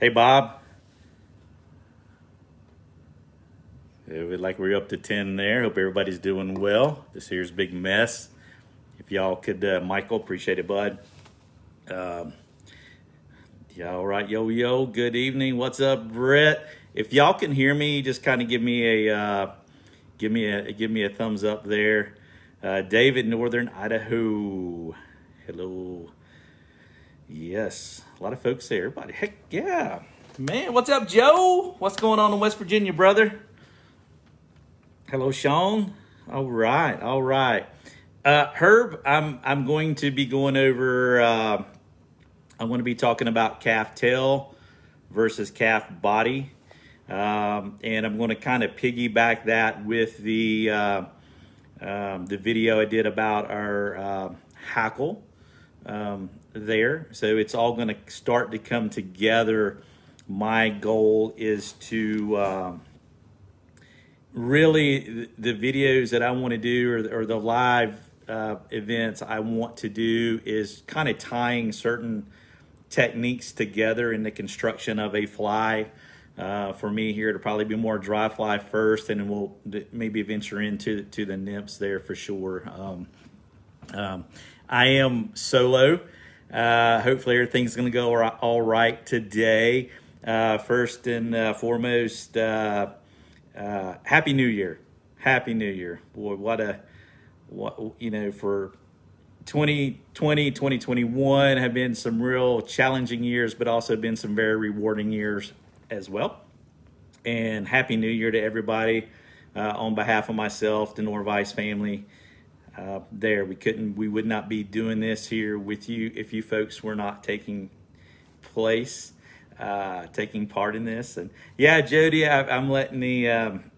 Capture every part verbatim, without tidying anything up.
Hey, Bob. It would like we're up to ten there. Hope everybody's doing well. This here's a big mess. If y'all could, uh, Michael, appreciate it, bud. Um, y'all all right? Yo, yo, good evening. What's up, Brett? If y'all can hear me, just kind of give me a uh, give me a give me a thumbs up there. Uh, David, Northern Idaho. Hello. Yes, a lot of folks there. Everybody, heck yeah, man. What's up, Joe? What's going on in West Virginia, brother? Hello, Sean. All right, all right. Uh, Herb, I'm I'm going to be going over. Uh, I'm going to be talking about calf tail versus calf body, um, and I'm going to kind of piggyback that with the uh, um, the video I did about our uh, hackle um, there. So it's all going to start to come together. My goal is to. Um, Really, the videos that I want to do or, or the live uh, events I want to do is kind of tying certain techniques together in the construction of a fly. Uh, for me here, it'll probably be more dry fly first, and then we'll maybe venture into to the nymphs there for sure. Um, um, I am solo. Uh, hopefully, everything's going to go all right today. Uh, first and uh, foremost, uh, Uh, Happy New Year. Happy New Year. Boy, what a, what, you know, for twenty twenty, twenty twenty-one have been some real challenging years, but also been some very rewarding years as well. And Happy New Year to everybody uh, on behalf of myself, the Norvice family uh, there. We couldn't, we would not be doing this here with you if you folks were not taking place. Uh, taking part in this. And yeah, Jody, I, I'm letting the um,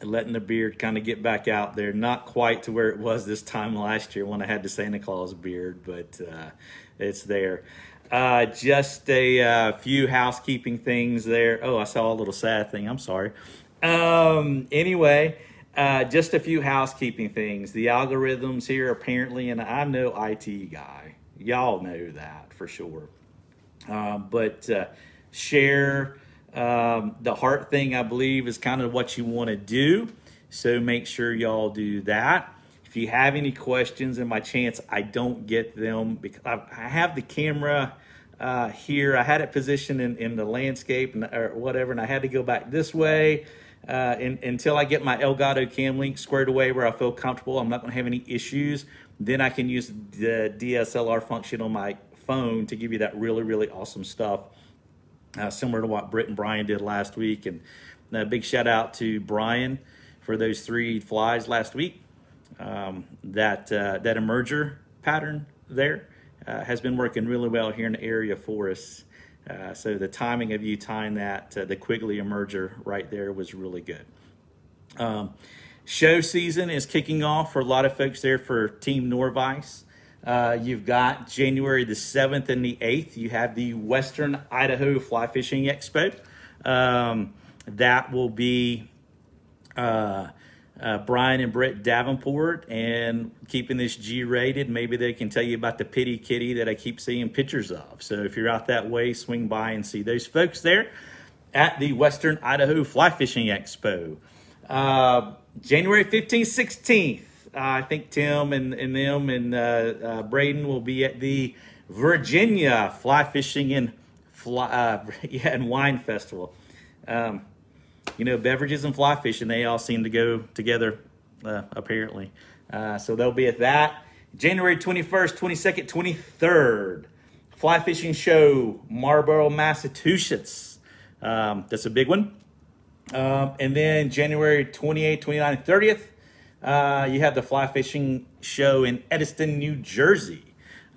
letting the beard kind of get back out there. Not quite to where it was this time last year when I had the Santa Claus beard, but uh, it's there. Uh, just a uh, few housekeeping things there. Oh, I saw a little sad thing. I'm sorry. Um, anyway, uh, just a few housekeeping things. The algorithms here apparently, and I'm no I T guy. Y'all know that for sure. Uh, but uh, share um, the heart thing, I believe, is kind of what you want to do. So make sure y'all do that. If you have any questions, and by chance I don't get them, because I, I have the camera uh, here. I had it positioned in, in the landscape and, or whatever, and I had to go back this way uh, and, until I get my Elgato cam link squared away where I feel comfortable. I'm not going to have any issues. Then I can use the D S L R function on my phone to give you that really, really awesome stuff, uh, similar to what Britt and Brian did last week. And a big shout out to Brian for those three flies last week. Um, that uh, that emerger pattern there uh, has been working really well here in the area for us. Uh, so the timing of you tying that, uh, the Quigley emerger right there was really good. Um, show season is kicking off for a lot of folks there for Team Norvice. Uh, you've got January the seventh and the eighth. You have the Western Idaho Fly Fishing Expo. Um, that will be uh, uh, Brian and Brett Davenport, and keeping this G-rated, maybe they can tell you about the pity kitty that I keep seeing pictures of. So if you're out that way, swing by and see those folks there at the Western Idaho Fly Fishing Expo. Uh, January fifteenth, sixteenth. Uh, I think Tim and, and them and uh, uh, Braden will be at the Virginia Fly Fishing and Fly uh, yeah, and Wine Festival. Um, you know, beverages and fly fishing, they all seem to go together, uh, apparently. Uh, so they'll be at that. January twenty-first, twenty-second, twenty-third, Fly Fishing Show, Marlboro, Massachusetts. Um, that's a big one. Um, and then January twenty-eighth, twenty-ninth, and thirtieth. Uh, you have the Fly Fishing Show in Edison, New Jersey.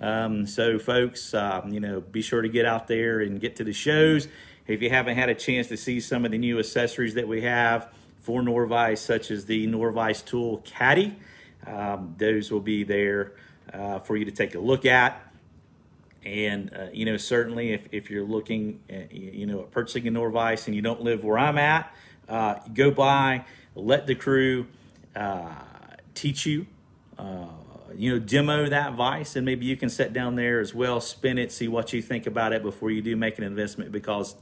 Um, so folks, uh, you know, be sure to get out there and get to the shows. If you haven't had a chance to see some of the new accessories that we have for Norvice, such as the Norvice Tool Caddy, um, those will be there uh, for you to take a look at. And, uh, you know, certainly if, if you're looking at, you know, at purchasing a Norvice and you don't live where I'm at, uh, go by, let the crew Uh, teach you uh, you know, demo that vise, and maybe you can sit down there as well, spin it, see what you think about it before you do make an investment, because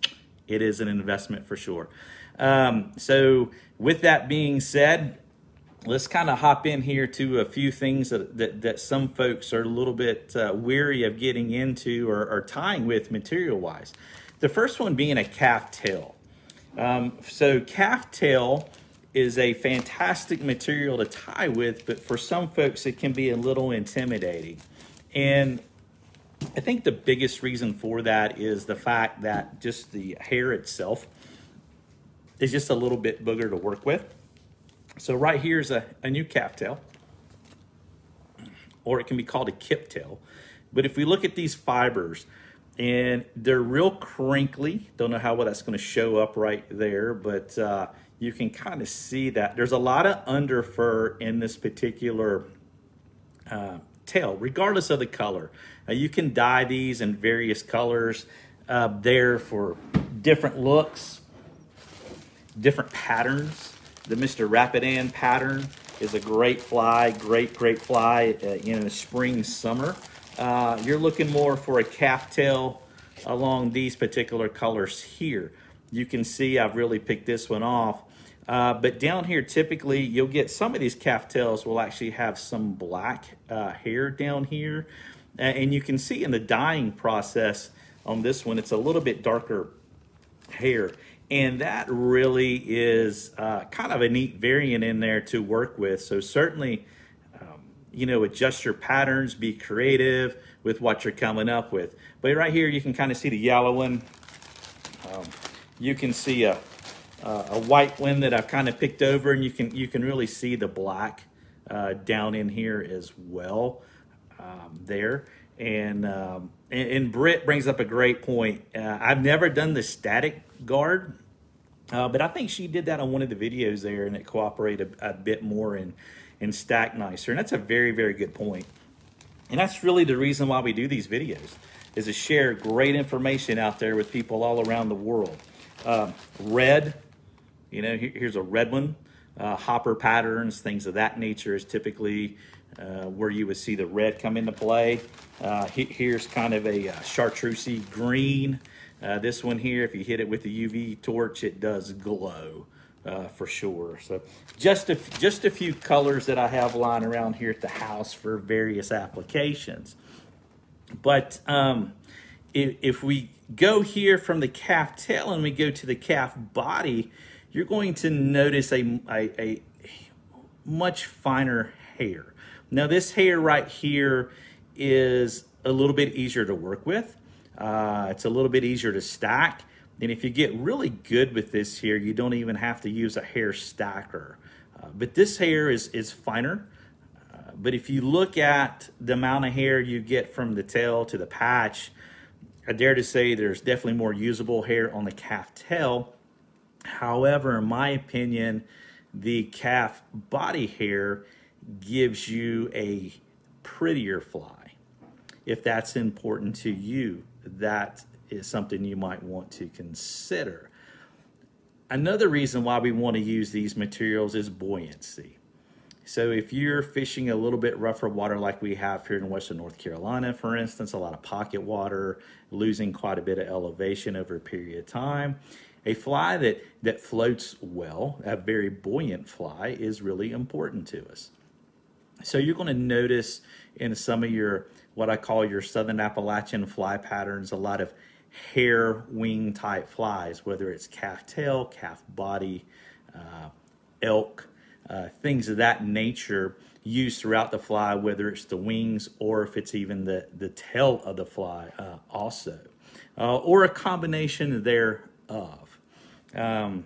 it is an investment for sure. Um, so with that being said, let's kind of hop in here to a few things that, that, that some folks are a little bit uh, weary of getting into or, or tying with material-wise. The first one being a calf tail. Um, so calf tail is a fantastic material to tie with, but for some folks it can be a little intimidating. And I think the biggest reason for that is the fact that just the hair itself is just a little bit bigger to work with. So right here is a, a new calf tail, or it can be called a kip tail. But if we look at these fibers, and they're real crinkly, don't know how well that's going to show up right there, but uh, you can kind of see that there's a lot of under fur in this particular uh, tail, regardless of the color. Uh, you can dye these in various colors uh, there for different looks, different patterns. The Mister Rapidan pattern is a great fly, great, great fly uh, in the spring, summer. Uh, you're looking more for a calf tail along these particular colors here. You can see I've really picked this one off. Uh, but down here, typically, you'll get some of these calf tails will actually have some black uh, hair down here. Uh, and you can see in the dyeing process on this one, it's a little bit darker hair. And that really is uh, kind of a neat variant in there to work with. So certainly, um, you know, adjust your patterns, be creative with what you're coming up with. But right here, you can kind of see the yellow one. Um, you can see a, uh, a white one that I've kind of picked over, and you can, you can really see the black uh, down in here as well um, there. And, um, and, and Britt brings up a great point. Uh, I've never done the static guard, uh, but I think she did that on one of the videos there, and it cooperated a, a bit more and, and stacked nicer. And that's a very, very good point. And that's really the reason why we do these videos, is to share great information out there with people all around the world. Uh, red, you know, here, here's a red one. Uh, hopper patterns, things of that nature is typically uh, where you would see the red come into play. Uh, he, here's kind of a uh, chartreusey green. Uh, this one here, if you hit it with the U V torch, it does glow uh, for sure. So just a, just a few colors that I have lying around here at the house for various applications. But um, if, if we go here from the calf tail and we go to the calf body, you're going to notice a, a, a much finer hair. Now this hair right here is a little bit easier to work with. Uh, it's a little bit easier to stack. And if you get really good with this here, you don't even have to use a hair stacker. Uh, but this hair is, is finer. Uh, but if you look at the amount of hair you get from the tail to the patch, I dare to say there's definitely more usable hair on the calf tail. However, in my opinion, the calf body hair gives you a prettier fly. If that's important to you, that is something you might want to consider. Another reason why we want to use these materials is buoyancy. So if you're fishing a little bit rougher water like we have here in western North Carolina, for instance, a lot of pocket water, losing quite a bit of elevation over a period of time, a fly that, that floats well, a very buoyant fly, is really important to us. So you're going to notice in some of your, what I call your Southern Appalachian fly patterns, a lot of hair wing type flies, whether it's calf tail, calf body, uh, elk, uh, things of that nature used throughout the fly, whether it's the wings or if it's even the, the tail of the fly uh, also, uh, or a combination there of. Um,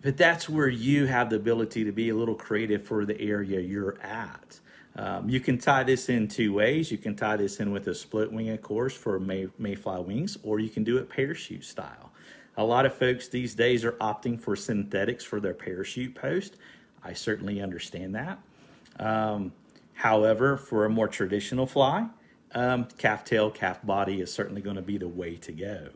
but that's where you have the ability to be a little creative for the area you're at. Um, you can tie this in two ways. You can tie this in with a split wing, of course, for may, mayfly wings, or you can do it parachute style. A lot of folks these days are opting for synthetics for their parachute post. I certainly understand that. Um, however, for a more traditional fly, um, calf tail, calf body is certainly going to be the way to go.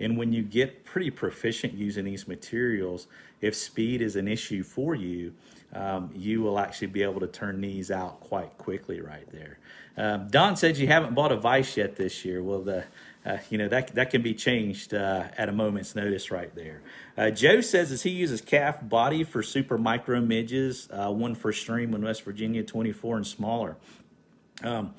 And when you get pretty proficient using these materials, if speed is an issue for you, um, you will actually be able to turn these out quite quickly right there. Um, Don said you haven't bought a vise yet this year. Well, the Uh, you know, that that can be changed uh, at a moment's notice right there. Uh, Joe says as he uses calf body for super micro midges, uh, one for stream in West Virginia, twenty-four and smaller. Um,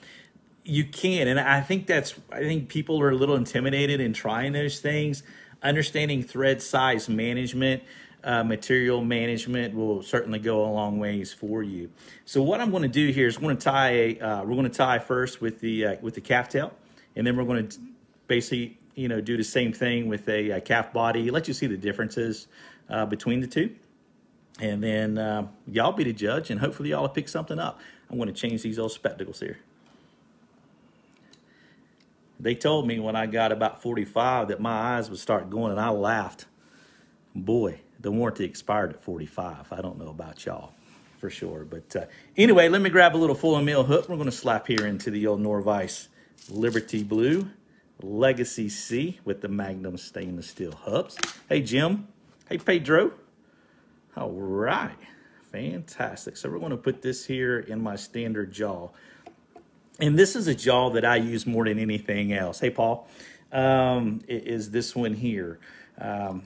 you can, and I think that's, I think people are a little intimidated in trying those things. Understanding thread size management, uh, material management will certainly go a long ways for you. So what I'm going to do here is we're going to tie, uh, we're going to tie first with the uh, with the calf tail, and then we're going to basically, you know, do the same thing with a, a calf body, let you see the differences uh, between the two. And then uh, y'all be the judge, and hopefully y'all pick something up. I'm going to change these old spectacles here. They told me when I got about forty-five that my eyes would start going, and I laughed. Boy, the warranty expired at forty-five. I don't know about y'all for sure. But uh, anyway, let me grab a little full and mill hook. We're going to slap here into the old Norvice Liberty Blue Legacy C with the Magnum stainless steel hubs. Hey, Jim. Hey, Pedro. All right. Fantastic. So we're going to put this here in my standard jaw. And this is a jaw that I use more than anything else. Hey, Paul. Um, it is this one here. Um,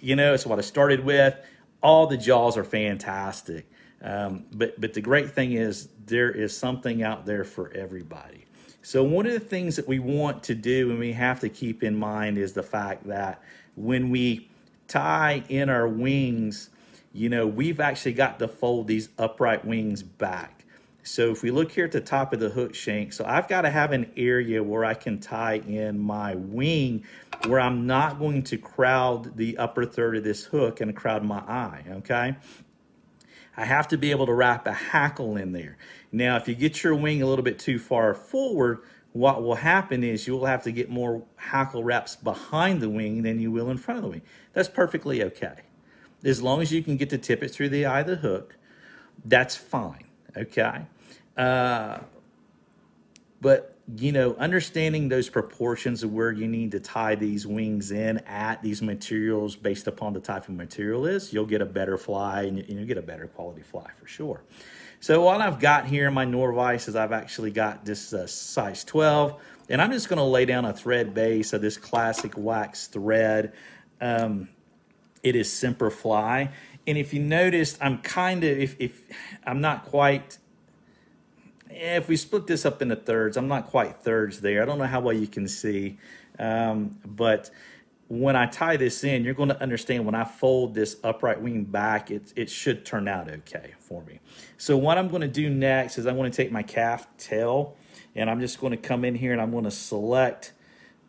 you know, it's what I started with. All the jaws are fantastic. Um, but, but the great thing is there is something out there for everybody. So one of the things that we want to do and we have to keep in mind is the fact that when we tie in our wings, you know, we've actually got to fold these upright wings back. So if we look here at the top of the hook shank, so I've got to have an area where I can tie in my wing where I'm not going to crowd the upper third of this hook and crowd my eye, okay? I have to be able to wrap a hackle in there. Now, if you get your wing a little bit too far forward, what will happen is you will have to get more hackle wraps behind the wing than you will in front of the wing. That's perfectly okay. As long as you can get the tippet through the eye of the hook, that's fine, okay? Uh, but, you know, understanding those proportions of where you need to tie these wings in at these materials based upon the type of material is, you'll get a better fly and you'll get a better quality fly for sure. So what I've got here in my Norvice is I've actually got this uh, size twelve, and I'm just going to lay down a thread base of this classic wax thread. Um, it is Semper Fly. And if you noticed, I'm kind of, if, if I'm not quite... If we split this up into thirds, I'm not quite thirds there. I don't know how well you can see, um, but when I tie this in, you're going to understand when I fold this upright wing back, it, it should turn out okay for me. So what I'm going to do next is I'm going to take my calf tail, and I'm just going to come in here and I'm going to select,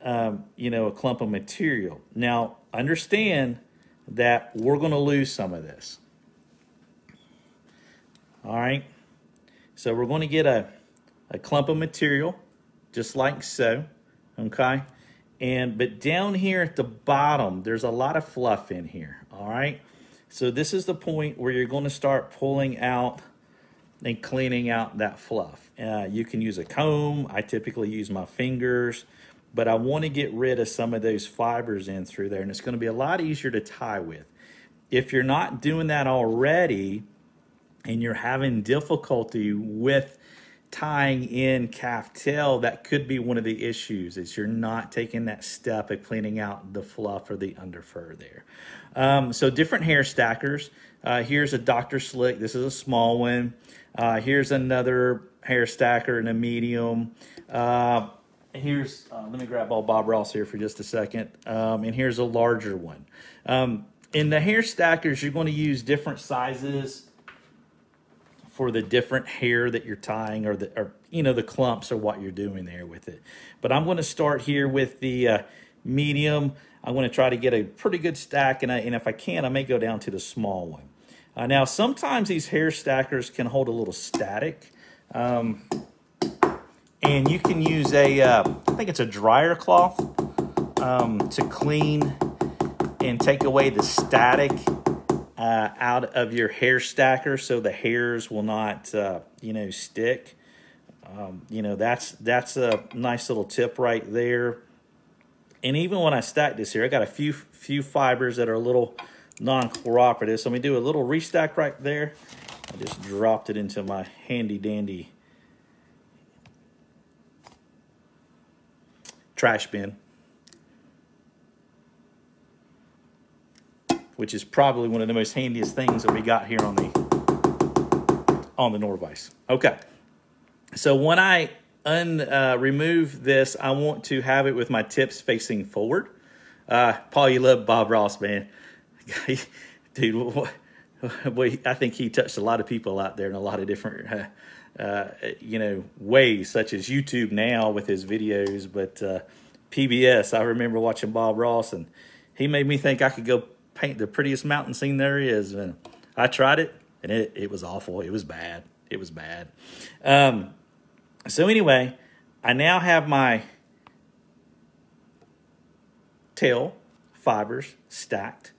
um, you know, a clump of material. Now, understand that we're going to lose some of this. All right. So we're going to get a, a clump of material, just like so, okay? And but down here at the bottom, there's a lot of fluff in here, all right? So this is the point where you're going to start pulling out and cleaning out that fluff. Uh, you can use a comb. I typically use my fingers, but I want to get rid of some of those fibers in through there, and it's going to be a lot easier to tie with. If you're not doing that already, and you're having difficulty with tying in calf tail, that could be one of the issues, is you're not taking that step at cleaning out the fluff or the underfur there. Um, so different hair stackers. Uh, here's a Doctor Slick. This is a small one. Uh, here's another hair stacker in a medium. Uh, here's, uh, let me grab old Bob Ross here for just a second. Um, and here's a larger one. Um, in the hair stackers, you're going to use different sizes for the different hair that you're tying, or the, or, you know, the clumps or what you're doing there with it. But I'm going to start here with the uh, medium. I'm going to try to get a pretty good stack, and, I, and if I can, I may go down to the small one. Uh, now, sometimes these hair stackers can hold a little static, um, and you can use a, uh, I think it's a dryer cloth um, to clean and take away the static Uh, out of your hair stacker, so the hairs will not, uh, you know, stick. Um, you know, that's that's a nice little tip right there. And even when I stack this here, I got a few few fibers that are a little non-cooperative. So let me do a little restack right there. I just dropped it into my handy dandy trash bin, which is probably one of the most handiest things that we got here on the on the Norvice. Okay, so when I un uh, remove this, I want to have it with my tips facing forward. Uh, Paul, you love Bob Ross, man. Dude, what, what, I think he touched a lot of people out there in a lot of different uh, Uh, you know, ways, such as YouTube now with his videos, but uh, P B S, I remember watching Bob Ross, and he made me think I could go paint the prettiest mountain scene there is. And I tried it, and it, it was awful. It was bad. It was bad. Um, so anyway, I now have my tail fibers stacked,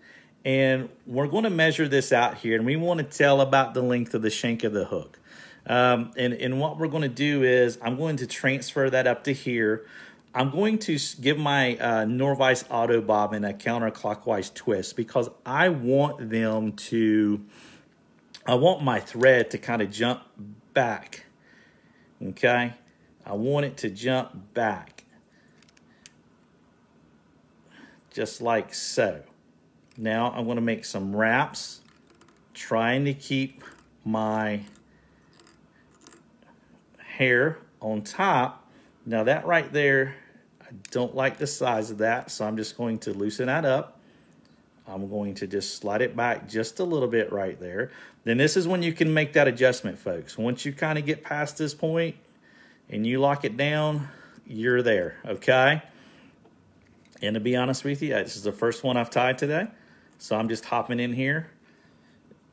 and we're going to measure this out here, and we want to tell about the length of the shank of the hook. Um, and, and what we're going to do is I'm going to transfer that up to here. I'm going to give my uh, Norvice Auto Bobbin a counterclockwise twist because I want them to, I want my thread to kind of jump back, okay? I want it to jump back, just like so. Now I'm going to make some wraps, trying to keep my hair on top. Now that right there, I don't like the size of that, so I'm just going to loosen that up. I'm going to just slide it back just a little bit right there. Then this is when you can make that adjustment, folks. Once you kind of get past this point and you lock it down, you're there, okay? And to be honest with you, this is the first one I've tied today, so I'm just hopping in here.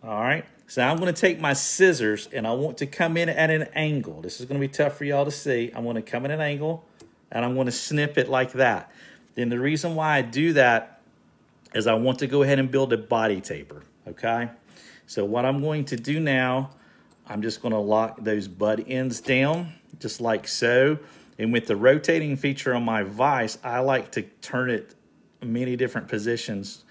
All right. So I'm going to take my scissors, and I want to come in at an angle. This is going to be tough for y'all to see. I'm going to come in at an angle, and I'm going to snip it like that. Then the reason why I do that is I want to go ahead and build a body taper, okay? So what I'm going to do now, I'm just going to lock those bud ends down, just like so. And with the rotating feature on my vise, I like to turn it many different positions,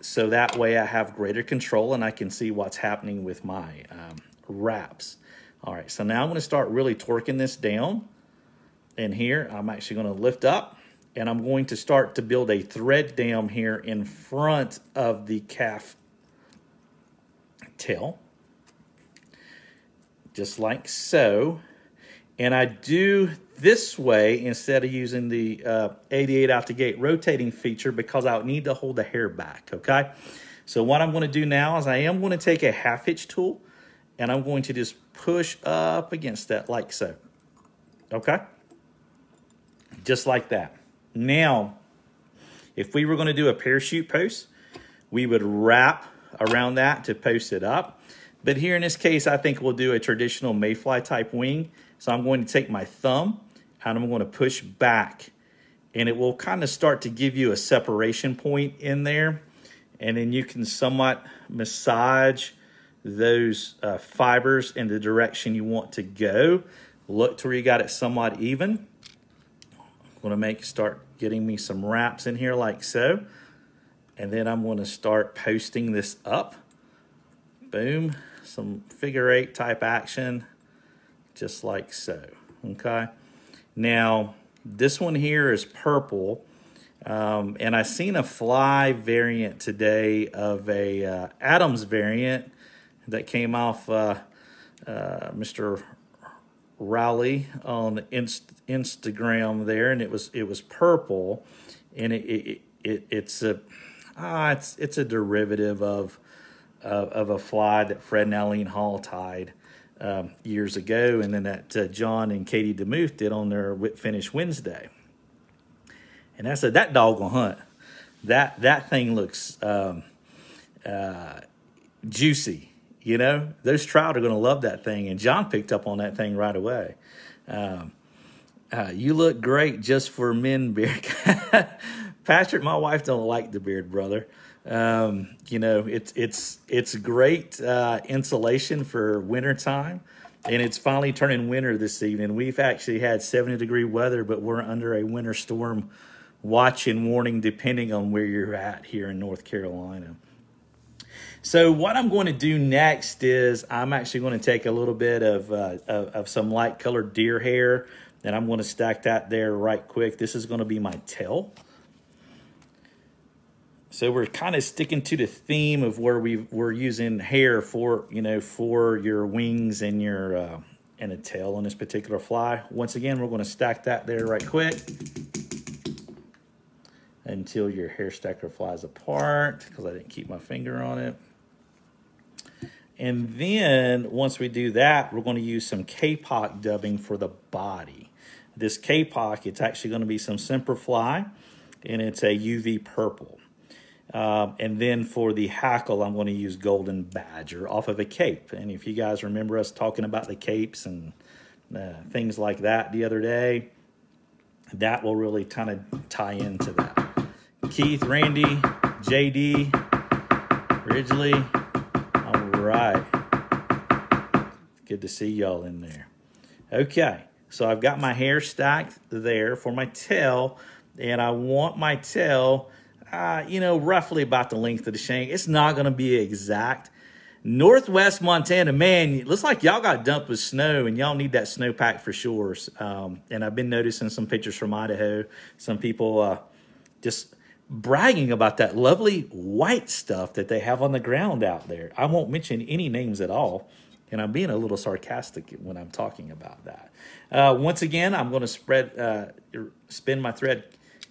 so that way I have greater control and I can see what's happening with my um, wraps. All right, so now I'm gonna start really torquing this down. And here, I'm actually gonna lift up and I'm going to start to build a thread dam here in front of the calf tail, just like so. And I do this way instead of using the uh, eighty-eight out the gate rotating feature because I need to hold the hair back, okay? So what I'm gonna do now is I am gonna take a half hitch tool and I'm going to just push up against that like so, okay? Just like that. Now, if we were gonna do a parachute post, we would wrap around that to post it up. But here in this case, I think we'll do a traditional mayfly type wing. So I'm going to take my thumb and I'm going to push back and it will kind of start to give you a separation point in there. And then you can somewhat massage those uh, fibers in the direction you want to go. Look to where you got it somewhat even. I'm going to make start getting me some wraps in here like so. And then I'm going to start posting this up. Boom, some figure eight type action. Just like so, okay? Now, this one here is purple, um, and I seen a fly variant today of a uh, Adams variant that came off uh, uh, Mister Rowley on inst Instagram there, and it was it was purple, and it it, it it's a ah, it's it's a derivative of of, of a fly that Fred and Eileen Hall tied Um, years ago, and then that uh, John and Katie DeMuth did on their Finish Wednesday. And I said, that dog will hunt. That that thing looks um, uh, juicy, you know? Those trout are going to love that thing, and John picked up on that thing right away. Um, uh, you look great just for men, Beard. Patrick, my wife don't like the beard, brother. Um, you know, it's, it's, it's great, uh, insulation for winter time, and it's finally turning winter this evening. We've actually had seventy degree weather, but we're under a winter storm watch and warning depending on where you're at here in North Carolina. So what I'm going to do next is I'm actually going to take a little bit of, uh, of, of some light colored deer hair, and I'm going to stack that there right quick. This is going to be my tail. So we're kind of sticking to the theme of where we we're using hair for, you know, for your wings and your uh, and a tail on this particular fly. Once again, we're going to stack that there right quick until your hair stacker flies apart, because I didn't keep my finger on it. And then once we do that, we're going to use some kapok dubbing for the body. This kapok, it's actually going to be some Semperfly, and it's a U V purple. Um, and then for the hackle, I'm going to use Golden Badger off of a cape. And if you guys remember us talking about the capes and uh, things like that the other day, that will really kind of tie into that. Keith, Randy, J D, Ridgely, all right. Good to see y'all in there. Okay, so I've got my hair stacked there for my tail, and I want my tail... Uh, you know, roughly about the length of the shank. It's not going to be exact. Northwest Montana, man, it looks like y'all got dumped with snow, and y'all need that snow pack for sure. Um, and I've been noticing some pictures from Idaho. Some people uh, just bragging about that lovely white stuff that they have on the ground out there. I won't mention any names at all, and I'm being a little sarcastic when I'm talking about that. Uh, once again, I'm going to spread, uh, spin my thread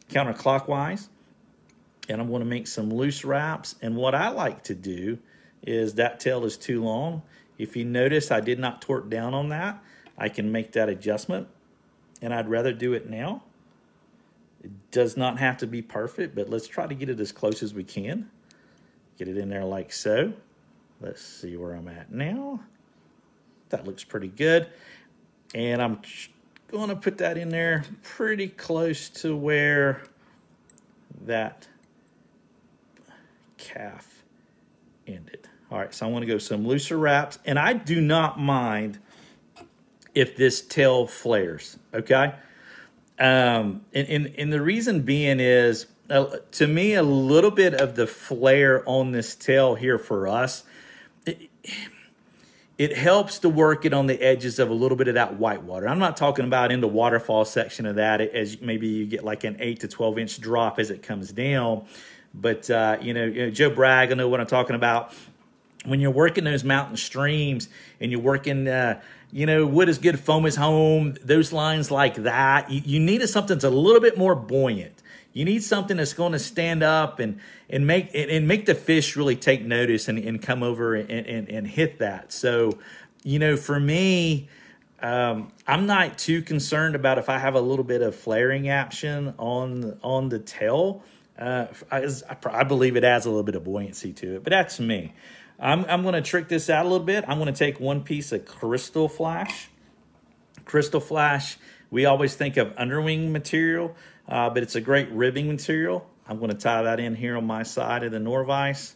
counterclockwise. And I'm going to make some loose wraps. And what I like to do is, that tail is too long. If you notice, I did not torque down on that. I can make that adjustment, and I'd rather do it now. It does not have to be perfect, but let's try to get it as close as we can. Get it in there like so. Let's see where I'm at now. That looks pretty good. And I'm going to put that in there pretty close to where that calf ended. All right, so I'm going to go some looser wraps, and I do not mind if this tail flares, okay? Um, and, and, and the reason being is, uh, to me, a little bit of the flare on this tail here for us, it, it helps to work it on the edges of a little bit of that white water. I'm not talking about in the waterfall section of that, as maybe you get like an eight to twelve inch drop as it comes down. But, uh, you know, you know, Joe Bragg, I know what I'm talking about. When you're working those mountain streams and you're working, uh, you know, wood is good, foam is home, those lines like that, you, you need something that's a little bit more buoyant. You need something that's going to stand up and, and, make, and, and make the fish really take notice and, and come over and, and, and hit that. So, you know, for me... Um, I'm not too concerned about if I have a little bit of flaring action on, on the tail. Uh, I, I believe it adds a little bit of buoyancy to it, but that's me. I'm, I'm going to trick this out a little bit. I'm going to take one piece of Crystal Flash. Crystal Flash, we always think of underwing material, uh, but it's a great ribbing material. I'm going to tie that in here on my side of the Norvise,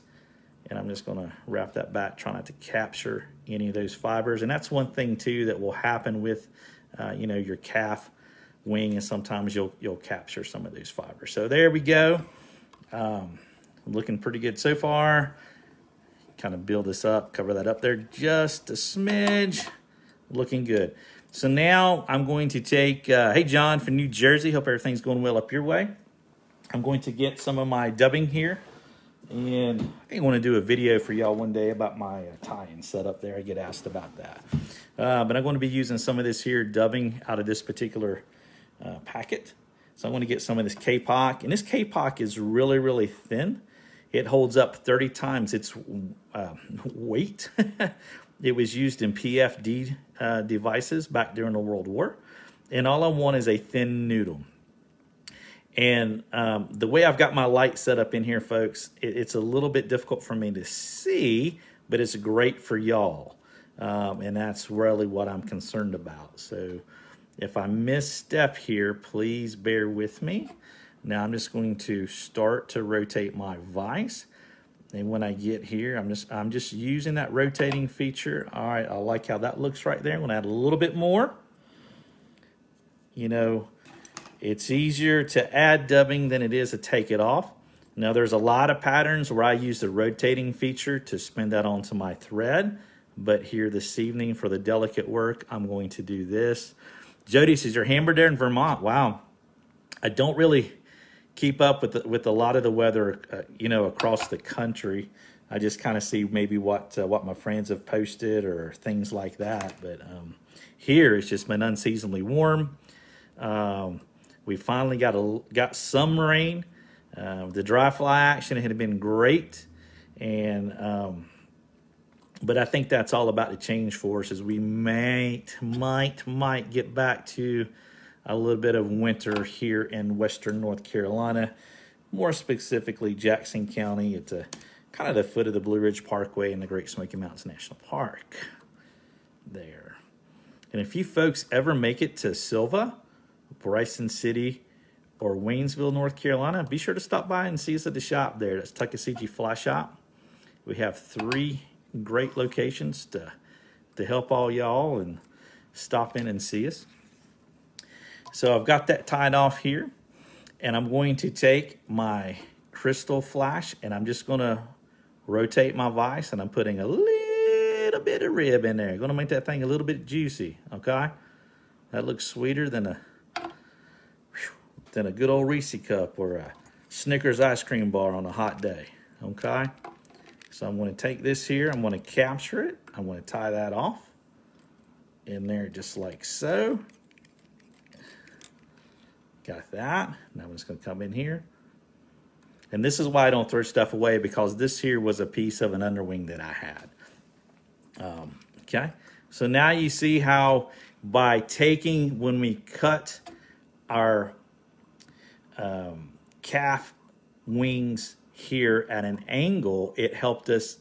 and I'm just going to wrap that back, try not to capture any of those fibers. And that's one thing too that will happen with, uh, you know, your calf wing, and sometimes you'll you'll capture some of those fibers. So there we go. Um, looking pretty good so far. Kind of build this up, cover that up there just a smidge. Looking good. So now I'm going to take, uh, hey John from New Jersey, hope everything's going well up your way. I'm going to get some of my dubbing here. And I think I want to do a video for y'all one day about my uh, tie-in setup there. I get asked about that. Uh, but I'm going to be using some of this here dubbing out of this particular uh, packet. So I'm going to get some of this kapok. And this kapok is really, really thin. It holds up thirty times its uh, weight. It was used in P F D uh, devices back during the World War. And all I want is a thin noodle. And um, the way I've got my light set up in here, folks, it, it's a little bit difficult for me to see, but it's great for y'all. Um, and that's really what I'm concerned about. So if I misstep here, please bear with me. Now I'm just going to start to rotate my vise. And when I get here, I'm just, I'm just using that rotating feature. All right, I like how that looks right there. I'm gonna add a little bit more, you know, It's easier to add dubbing than it is to take it off. Now there's a lot of patterns where I use the rotating feature to spin that onto my thread, but here this evening for the delicate work, I'm going to do this. Jody says, your hammered there in Vermont. Wow. I don't really keep up with, the, with a lot of the weather, uh, you know, across the country. I just kind of see maybe what uh, what my friends have posted or things like that. But um, here it's just been unseasonably warm. Um, we finally got a, got some rain. Uh, the dry fly action had been great, and um, but I think that's all about to change for us. Is we might might might get back to a little bit of winter here in western North Carolina, more specifically Jackson County. It's a kind of the foot of the Blue Ridge Parkway and the Great Smoky Mountains National Park there. And if you folks ever make it to Silva, Bryson City, or Waynesville, North Carolina, be sure to stop by and see us at the shop there. That's Tuckasegee Fly Shop. We have three great locations to, to help all y'all, and stop in and see us. So I've got that tied off here, and I'm going to take my crystal flash, and I'm just going to rotate my vise, and I'm putting a little bit of rib in there. Going to make that thing a little bit juicy, okay? That looks sweeter than a than a good old Reese cup or a Snickers ice cream bar on a hot day, okay? So I'm going to take this here. I'm going to capture it. I'm going to tie that off in there just like so. Got that. Now I'm just going to come in here. And this is why I don't throw stuff away, because this here was a piece of an underwing that I had. Um, okay. So now you see how by taking, when we cut our um, calf wings here at an angle, it helped us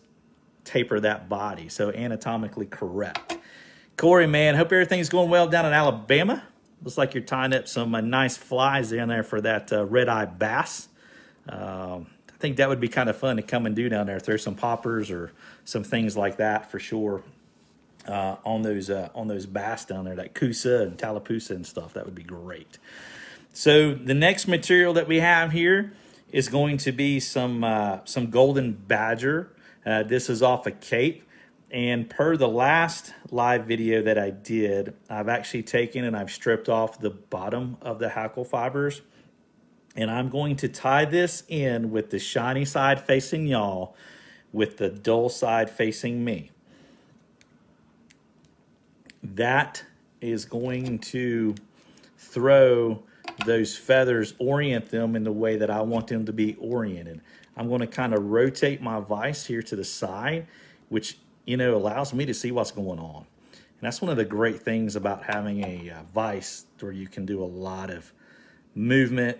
taper that body. So anatomically correct. Corey, man, hope everything's going well down in Alabama. Looks like you're tying up some uh, nice flies in there for that uh, red-eye bass. Um, I think that would be kind of fun to come and do down there. Throw some poppers or some things like that for sure uh, on those uh, on those bass down there, like Coosa and Tallapoosa and stuff. That would be great. So the next material that we have here is going to be some uh, some golden badger. Uh, this is off a Cape, and per the last live video that I did, I've actually taken and I've stripped off the bottom of the hackle fibers. And I'm going to tie this in with the shiny side facing y'all, with the dull side facing me. That is going to throw those feathers, orient them in the way that I want them to be oriented. I'm going to kind of rotate my vise here to the side, which, you know, allows me to see what's going on. And that's one of the great things about having a uh, vise, where you can do a lot of movement,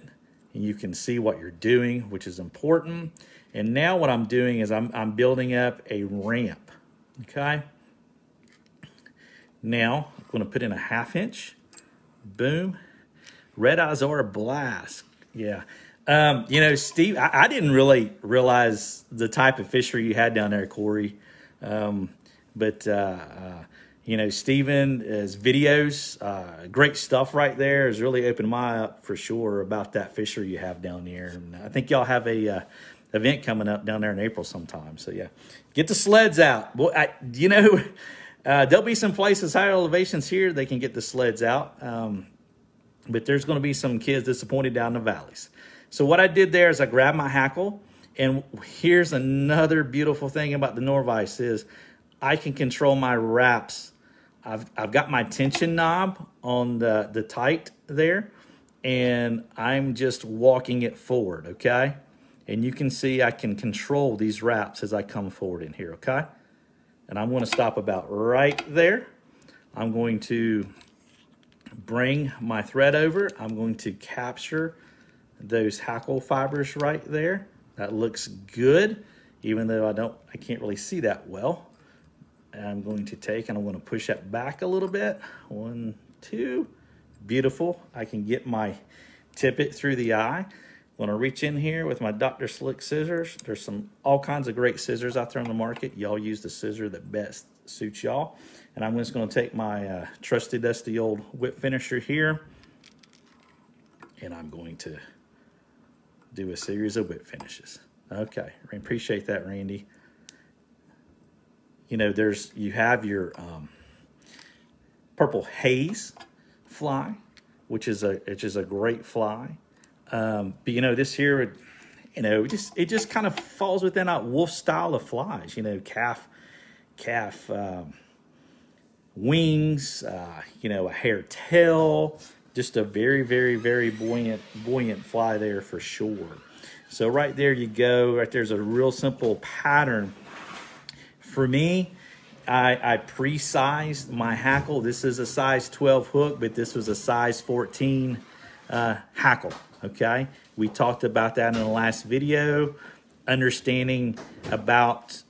and you can see what you're doing, which is important. And now what I'm doing is I'm, I'm building up a ramp, okay? Now I'm gonna put in a half inch, boom. Red eyes are a blast, yeah. Um, you know, Steve, I, I didn't really realize the type of fishery you had down there, Corey. Um, but, uh, uh, you know, Stephen's videos, uh, great stuff right there, has really opened my eye up for sure about that fishery you have down there. And I think y'all have a uh, event coming up down there in April sometime. So, yeah, get the sleds out. Well, I, you know, uh, there'll be some places, higher elevations here, they can get the sleds out. Um, but there's going to be some kids disappointed down in the valleys. So what I did there is I grabbed my hackle. And here's another beautiful thing about the Norvise is I can control my wraps. I've, I've got my tension knob on the, the tight there, and I'm just walking it forward, okay? And you can see I can control these wraps as I come forward in here, okay? And I'm going to stop about right there. I'm going to bring my thread over. I'm going to capture those hackle fibers right there. That looks good, even though I don't, I can't really see that well. I'm going to take and I'm going to push that back a little bit. One, two. Beautiful. I can get my tippet through the eye. I'm going to reach in here with my Doctor Slick scissors. There's some all kinds of great scissors out there on the market. Y'all use the scissor that best suits y'all. And I'm just going to take my uh, trusty dusty old whip finisher here and I'm going to do a series of whip finishes. Okay, I appreciate that, Randy. You know, there's you have your um, purple haze fly, which is a which is a great fly. Um, but you know, this here, it, you know, it just it just kind of falls within that wolf style of flies. You know, calf calf um, wings. Uh, you know, a hair tail. Just a very, very, very buoyant, buoyant fly there for sure. So right there you go. Right there's a real simple pattern. For me, I, I pre-sized my hackle. This is a size twelve hook, but this was a size fourteen uh, hackle, okay? We talked about that in the last video, understanding about,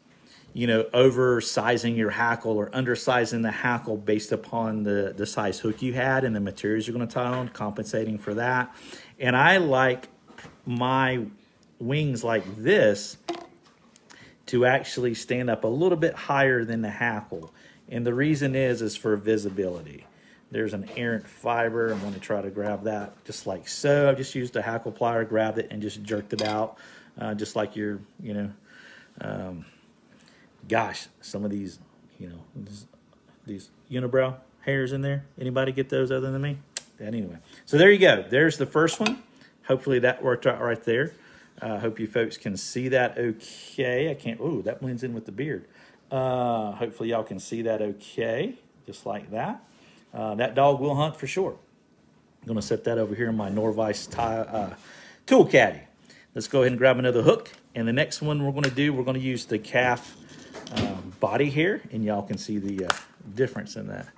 you know, oversizing your hackle or undersizing the hackle based upon the, the size hook you had and the materials you're gonna tie on, compensating for that. And I like my wings like this to actually stand up a little bit higher than the hackle. And the reason is, is for visibility. There's an errant fiber. I'm gonna try to grab that just like so. I've just used the hackle plier, grabbed it and just jerked it out, uh, just like you're, you know, um, gosh, some of these, you know, these unibrow hairs in there. Anybody get those other than me? Anyway, so there you go. There's the first one. Hopefully that worked out right there. I uh, hope you folks can see that okay. I can't, ooh, that blends in with the beard. Uh, hopefully y'all can see that okay, just like that. Uh, that dog will hunt for sure. I'm going to set that over here in my Norvice tie, uh, tool caddy. Let's go ahead and grab another hook. And the next one we're going to do, we're going to use the calf Um, body here, and y'all can see the uh, difference in that.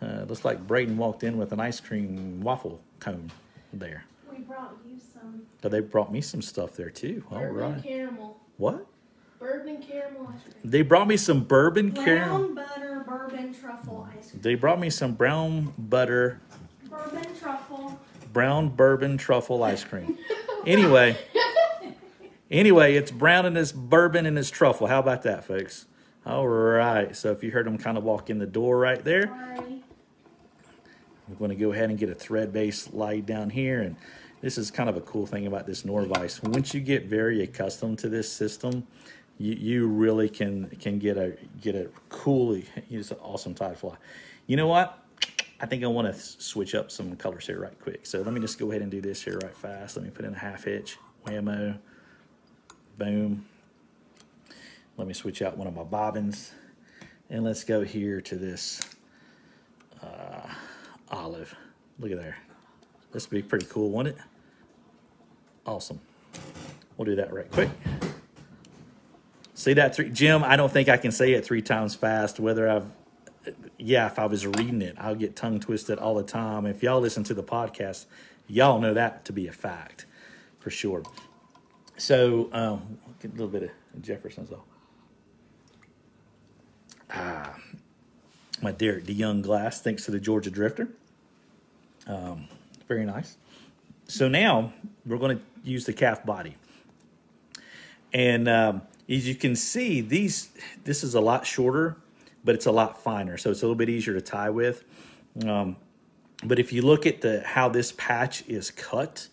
Uh, looks like Braden walked in with an ice cream waffle cone there. We brought you some. So they brought me some stuff there too. All bourbon right. Caramel. What? Bourbon caramel ice cream. They brought me some bourbon caramel. Brown butter bourbon truffle ice cream. They brought me some brown butter. Bourbon truffle. Brown bourbon truffle ice cream. Anyway. Anyway, it's brown and it's bourbon and it's truffle. How about that, folks? All right. So if you heard them kind of walk in the door right there, Sorry. I'm going to go ahead and get a thread base laid down here. And this is kind of a cool thing about this Norvice. Once you get very accustomed to this system, you, you really can can get a get a cool, it's an awesome tie fly. You know what? I think I want to switch up some colors here right quick. So let me just go ahead and do this here right fast. Let me put in a half hitch, whammo. Boom. Let me switch out one of my bobbins. And let's go here to this uh, olive. Look at there. This would be pretty cool, wouldn't it? Awesome. We'll do that right quick. See that three? Jim, I don't think I can say it three times fast. Whether I've, yeah, if I was reading it, I'll get tongue twisted all the time. If y'all listen to the podcast, y'all know that to be a fact for sure. So, um, a little bit of Jefferson's though. Ah, my Derek DeYoung glass, thanks to the Georgia Drifter. Um, very nice. So now we're going to use the calf body. And um, as you can see, these this is a lot shorter, but it's a lot finer. So it's a little bit easier to tie with. Um, but if you look at the how this patch is cut,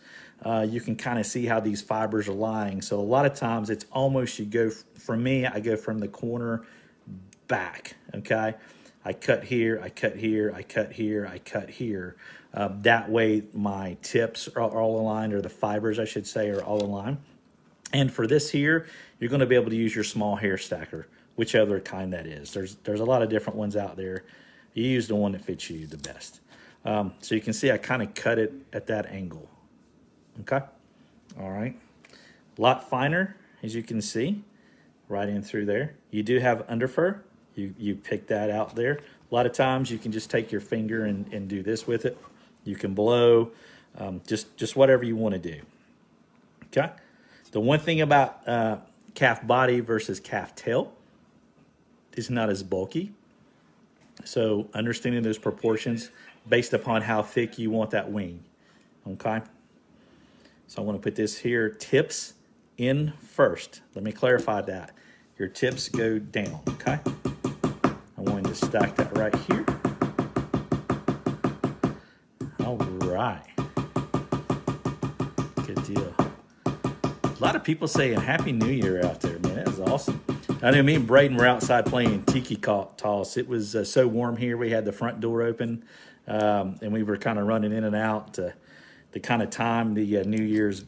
Uh, you can kind of see how these fibers are lying. So a lot of times it's almost you go, for me, I go from the corner back, okay? I cut here, I cut here, I cut here, I cut here. Uh, that way my tips are all aligned, or the fibers, I should say, are all aligned. And for this here, you're going to be able to use your small hair stacker, whichever kind that is. There's, there's a lot of different ones out there. You use the one that fits you the best. Um, so you can see I kind of cut it at that angle. Okay, all right. A lot finer, as you can see, right in through there. You do have underfur. You, you pick that out there. A lot of times you can just take your finger and, and do this with it. You can blow, um, just, just whatever you want to do. Okay, the one thing about uh, calf body versus calf tail is not as bulky. So understanding those proportions based upon how thick you want that wing, okay? So I want to put this here, tips in first. Let me clarify that. Your tips go down, okay? I wanted to stack that right here. All right. deal. A lot of people saying Happy New Year out there, man. That was awesome. I know me and Braden were outside playing tiki toss. It was uh, so warm here. We had the front door open, um, and we were kind of running in and out to, to kind of time the uh, New Year's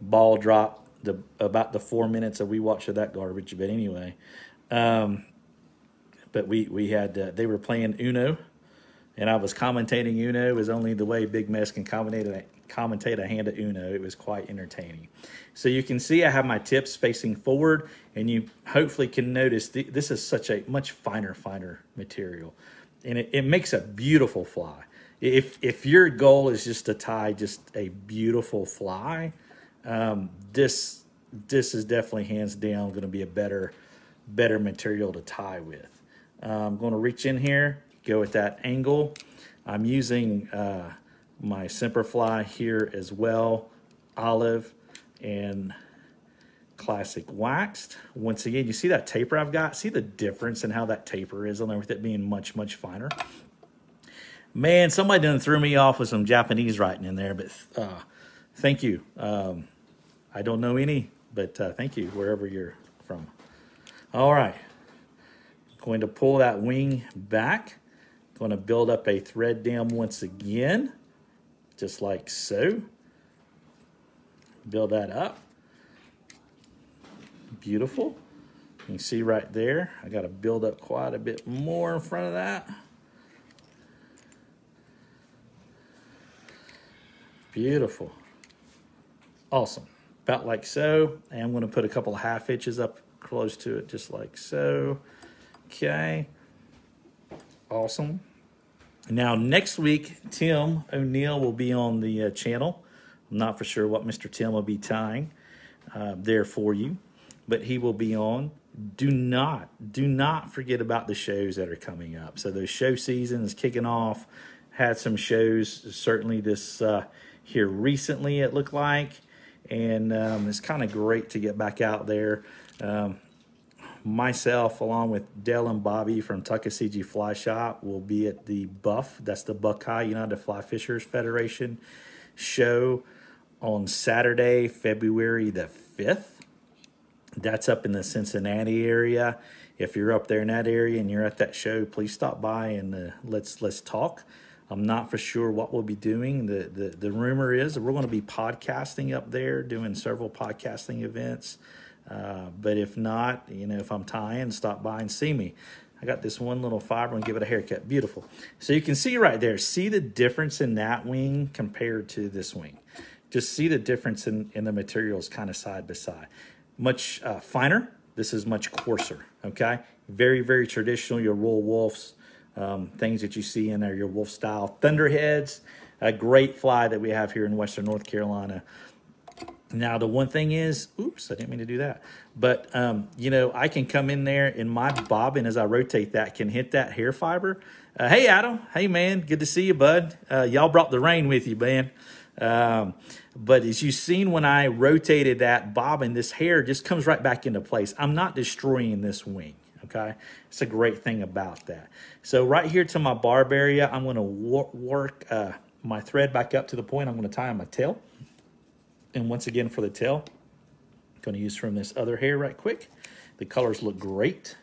ball drop, the, about the four minutes that we watched of that garbage. But anyway, um, but we, we had uh, they were playing Uno, and I was commentating Uno. It was only the way Big Mess can commentate it. commentate a hand at Uno. It was quite entertaining. So you can see I have my tips facing forward, and you hopefully can notice th this is such a much finer, finer material, and it, it makes a beautiful fly. If if your goal is just to tie just a beautiful fly, um, this this is definitely hands down going to be a better better material to tie with. Uh, I'm going to reach in here, go at that angle. I'm using. Uh, my Semperfly here as well, olive and classic waxed. Once again, you see that taper I've got? See the difference in how that taper is on there with it being much, much finer? Man, somebody done threw me off with some Japanese writing in there, but uh, thank you. Um, I don't know any, but uh, thank you wherever you're from. All right, going to pull that wing back. Going to build up a thread dam once again. Just like so. Build that up. Beautiful. You can see right there, I got to build up quite a bit more in front of that. Beautiful. Awesome. About like so. And I'm going to put a couple of half inches up close to it, just like so. Okay. Awesome. Now, next week, Tim O'Neill will be on the uh, channel. I'm not for sure what Mister Tim will be tying uh, there for you, but he will be on. Do not, do not forget about the shows that are coming up. So the show season is kicking off. Had some shows, certainly this uh, here recently it looked like, and um, it's kind of great to get back out there. Um, Myself, along with Dale and Bobby from Tuckasegee Fly Shop, will be at the Buff, that's the Buckeye United Fly Fishers Federation show on Saturday, February the fifth. That's up in the Cincinnati area. If you're up there in that area and you're at that show, please stop by and uh, let's let's talk. I'm not for sure what we'll be doing. The, the, the rumor is we're going to be podcasting up there, doing several podcasting events. Uh, but if not, you know, if I'm tying, stop by and see me. I got this one little fiber and give it a haircut. Beautiful. So you can see right there, see the difference in that wing compared to this wing. Just see the difference in, in the materials kind of side by side. Much uh, finer. This is much coarser, okay? Very, very traditional, your roll wolves, um, things that you see in there, your wolf style. Thunderheads, a great fly that we have here in Western North Carolina. Now, the one thing is, oops, I didn't mean to do that. But, um, you know, I can come in there and my bobbin, as I rotate that, can hit that hair fiber. Uh, hey, Adam. Hey, man. Good to see you, bud. Uh, y'all brought the rain with you, man. Um, but as you've seen, when I rotated that bobbin, this hair just comes right back into place. I'm not destroying this wing, okay? It's a great thing about that. So right here to my barb area, I'm going to wor work uh, my thread back up to the point I'm going to tie on my tail. And once again, for the tail, I'm going to use from this other hair right quick. The colors look great.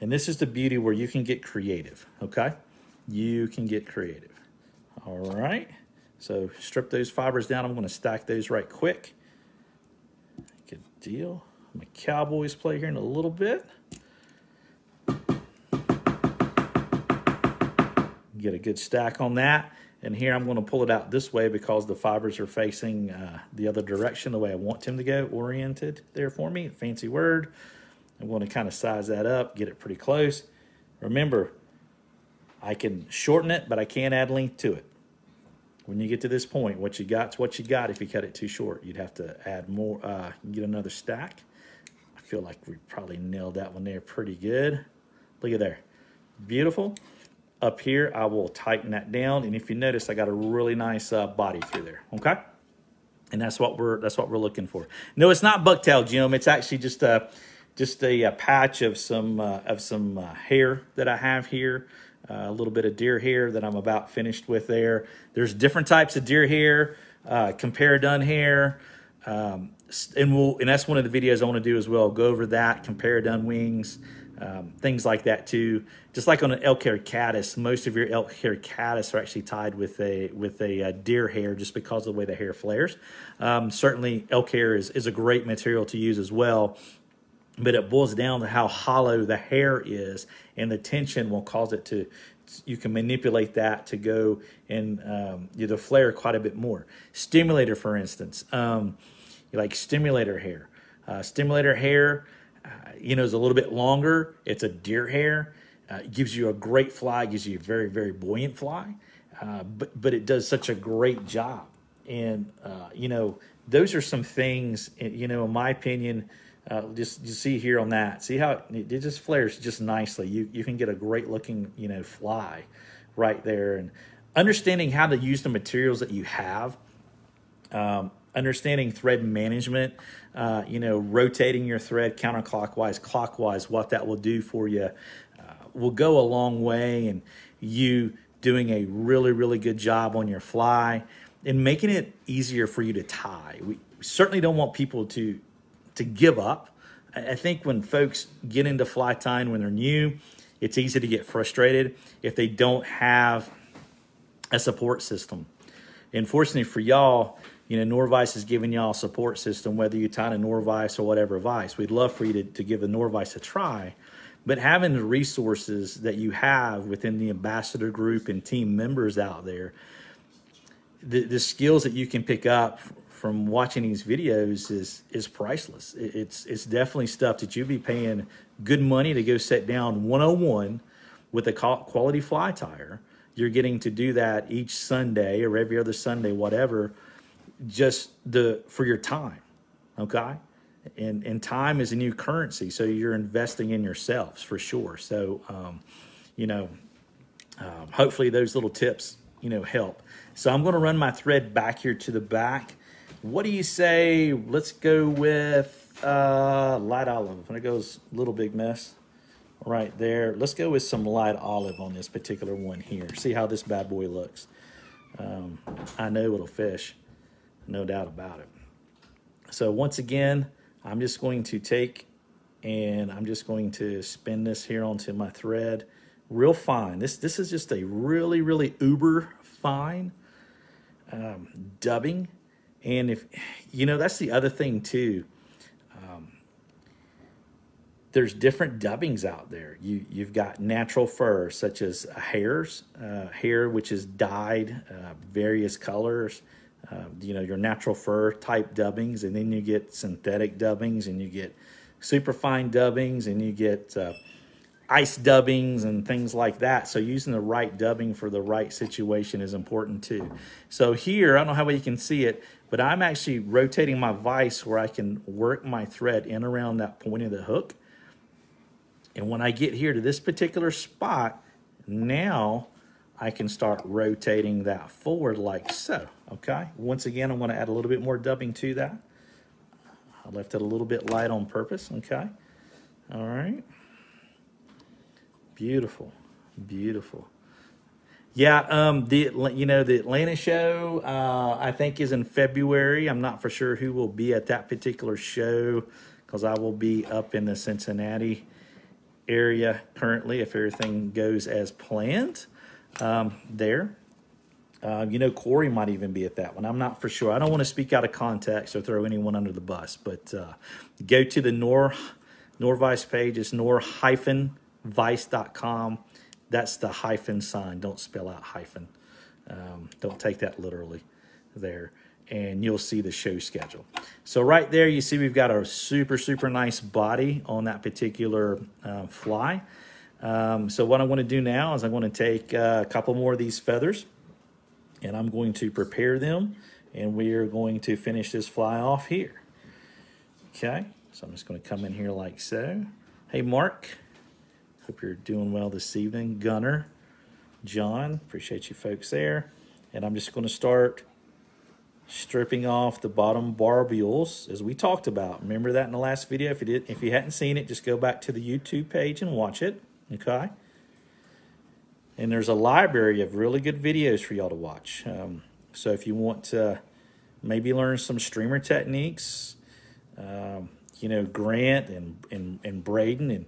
And this is the beauty where you can get creative, okay? You can get creative. All right. So strip those fibers down. I'm going to stack those right quick. Good deal. My Cowboys play here in a little bit. Get a good stack on that. And here I'm going to pull it out this way because the fibers are facing uh, the other direction, the way I want them to go, oriented there for me, fancy word. I'm going to kind of size that up, get it pretty close. Remember, I can shorten it, but I can't add length to it. When you get to this point, what you got's what you got. If you cut it too short, you'd have to add more, uh, get another stack. I feel like we probably nailed that one there pretty good. Look at there. Beautiful. Up here, I will tighten that down, and if you notice, I got a really nice uh, body through there. Okay, and that's what we're that's what we're looking for. No, it's not bucktail, Jim. It's actually just a just a, a patch of some uh, of some uh, hair that I have here. Uh, a little bit of deer hair that I'm about finished with there. There's different types of deer hair. uh, compare done hair. Um, and we'll, and that's one of the videos I want to do as well. Go over that, compare done wings, um, things like that too. Just like on an elk hair caddis, most of your elk hair caddis are actually tied with a with a uh, deer hair just because of the way the hair flares. Um, certainly, elk hair is is a great material to use as well. But it boils down to how hollow the hair is, and the tension will cause it to, you can manipulate that to go and um, you know, flare quite a bit more. Stimulator, for instance, um, you like stimulator hair. Uh, stimulator hair, uh, you know, is a little bit longer. It's a deer hair. Uh, it gives you a great fly. It gives you a very, very buoyant fly. Uh, but, but it does such a great job. And, uh, you know, those are some things, you know, in my opinion, Uh, just you see here on that. See how it, it just flares just nicely. You you can get a great looking, you know, fly right there. And understanding how to use the materials that you have, um, understanding thread management, uh, you know, rotating your thread counterclockwise, clockwise, what that will do for you uh, will go a long way. And you doing a really really good job on your fly and making it easier for you to tie. We certainly don't want people to. to give up. I think when folks get into fly tying when they're new, it's easy to get frustrated if they don't have a support system. And fortunately for y'all, you know, Norvice is giving y'all a support system, whether you tie a Norvice or whatever vice. We'd love for you to, to give a Norvice a try. But having the resources that you have within the ambassador group and team members out there, the, the skills that you can pick up from watching these videos is is priceless. It's it's definitely stuff that you'd be paying good money to go set down one oh one with a quality fly tire. You're getting to do that each Sunday or every other Sunday, whatever, just the for your time, okay? And and time is a new currency, so you're investing in yourselves for sure. So, um, you know, um, hopefully those little tips, you know, help. So I'm going to run my thread back here to the back. What do you say? Let's go with uh, light olive. And it goes Little Big Mess right there. Let's go with some light olive on this particular one here. See how this bad boy looks. Um, I know it'll fish, no doubt about it. So once again, I'm just going to take and I'm just going to spin this here onto my thread real fine. This, this is just a really, really uber fine um, dubbing. And if, you know, that's the other thing too. Um, there's different dubbings out there. You, you've got natural fur, such as hairs, uh, hair, which is dyed, uh, various colors, uh, you know, your natural fur type dubbings. And then you get synthetic dubbings and you get superfine dubbings and you get uh, ice dubbings and things like that. So using the right dubbing for the right situation is important too. So here, I don't know how well you can see it, but I'm actually rotating my vise where I can work my thread in around that point of the hook. And when I get here to this particular spot, now I can start rotating that forward like so, okay? Once again, I'm gonna add a little bit more dubbing to that. I left it a little bit light on purpose, okay? All right. Beautiful, beautiful. Yeah, um, the you know the Atlanta show uh, I think is in February. I'm not for sure who will be at that particular show because I will be up in the Cincinnati area currently if everything goes as planned. Um, there, uh, you know, Corey might even be at that one. I'm not for sure. I don't want to speak out of context or throw anyone under the bus, but uh, go to the Nor Norvice page. It's Nor hyphen. vice dot com. That's the hyphen sign. Don't spell out hyphen. Um, don't take that literally there. And you'll see the show schedule. So right there, you see we've got a super, super nice body on that particular uh, fly. Um, so what I want to do now is I'm going to take uh, a couple more of these feathers and I'm going to prepare them. And we are going to finish this fly off here. Okay. So I'm just going to come in here like so. Hey, Mark. Hope you're doing well this evening. Gunner, John, appreciate you folks there. And I'm just going to start stripping off the bottom barbules as we talked about. Remember that in the last video? If you did, if you hadn't seen it, just go back to the YouTube page and watch it, okay? And there's a library of really good videos for y'all to watch. Um, so if you want to maybe learn some streamer techniques. Um, you know, Grant and and, and Braden and,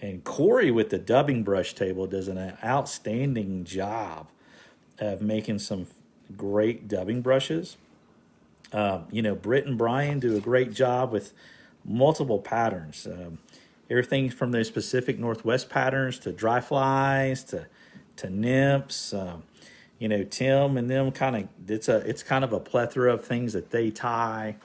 and Corey with the dubbing brush table does an outstanding job of making some great dubbing brushes. Um, you know, Britt and Brian do a great job with multiple patterns. Um, everything from those Pacific Northwest patterns to dry flies to to nymphs. Um, you know, Tim and them kind of it's a it's kind of a plethora of things that they tie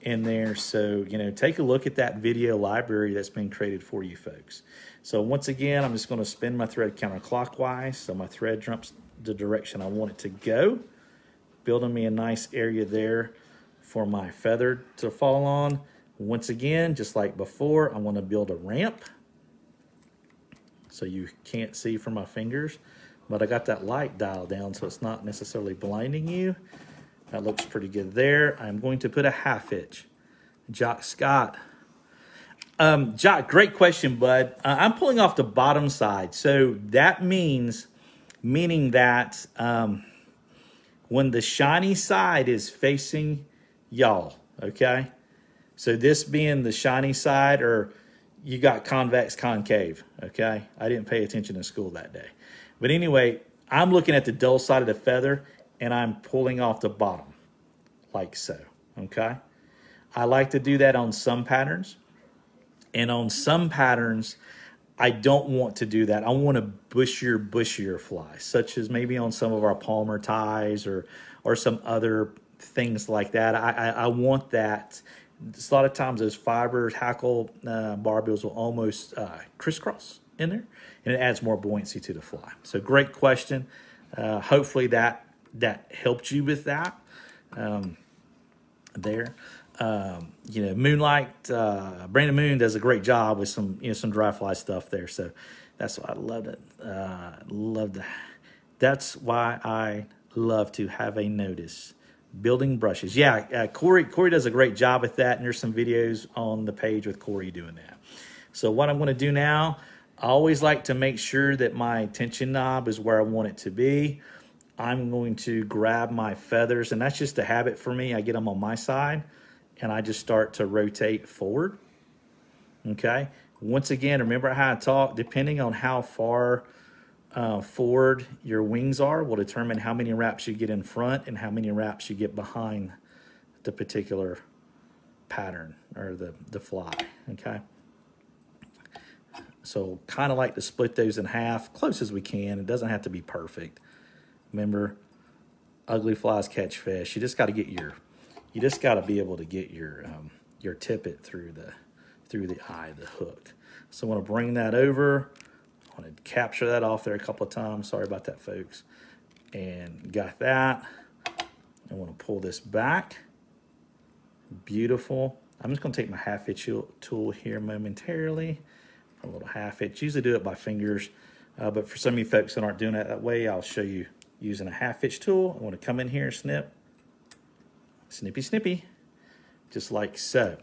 in there. So, you know, take a look at that video library that's been created for you folks. So once again, I'm just going to spin my thread counterclockwise so my thread jumps the direction I want it to go, building me a nice area there for my feather to fall on. Once again, just like before, I want to build a ramp so you can't see from my fingers, but I got that light dialed down so it's not necessarily blinding you. That looks pretty good there. I'm going to put a half hitch. Jock Scott. Um, Jock, great question, bud. Uh, I'm pulling off the bottom side. So that means, meaning that um, when the shiny side is facing y'all, okay? So this being the shiny side, or you got convex, concave, okay? I didn't pay attention in school that day. But anyway, I'm looking at the dull side of the feather, and I'm pulling off the bottom, like so, okay? I like to do that on some patterns, and on some patterns, I don't want to do that. I want a bushier, bushier fly, such as maybe on some of our Palmer ties or or some other things like that. I, I, I want that. Just a lot of times those fibers, hackle uh, barbills will almost uh, crisscross in there, and it adds more buoyancy to the fly. So great question. Uh, hopefully that that helped you with that um, there. Um, you know, Moonlight, uh, Brandon Moon does a great job with some, you know, some dry fly stuff there. So that's why I love it. Uh, love that. That's why I love to have a notice. Building brushes. Yeah. Uh, Corey, Corey does a great job with that. And there's some videos on the page with Corey doing that. So what I'm going to do now, I always like to make sure that my tension knob is where I want it to be. I'm going to grab my feathers, and that's just a habit for me. I get them on my side, and I just start to rotate forward, okay? Once again, remember how I talked, depending on how far uh, forward your wings are will determine how many wraps you get in front and how many wraps you get behind the particular pattern or the, the fly, okay? So kind of like to split those in half, close as we can. It doesn't have to be perfect. Remember, ugly flies catch fish. You just got to get your... You just got to be able to get your um, your tippet through the through the eye of the hook. So I want to bring that over. I want to capture that off there a couple of times. Sorry about that, folks. And got that. I want to pull this back. Beautiful. I'm just going to take my half hitch tool here momentarily. A little half hitch. Usually do it by fingers, uh, but for some of you folks that aren't doing it that way, I'll show you using a half hitch tool. I want to come in here, snip. Snippy, snippy, just like so.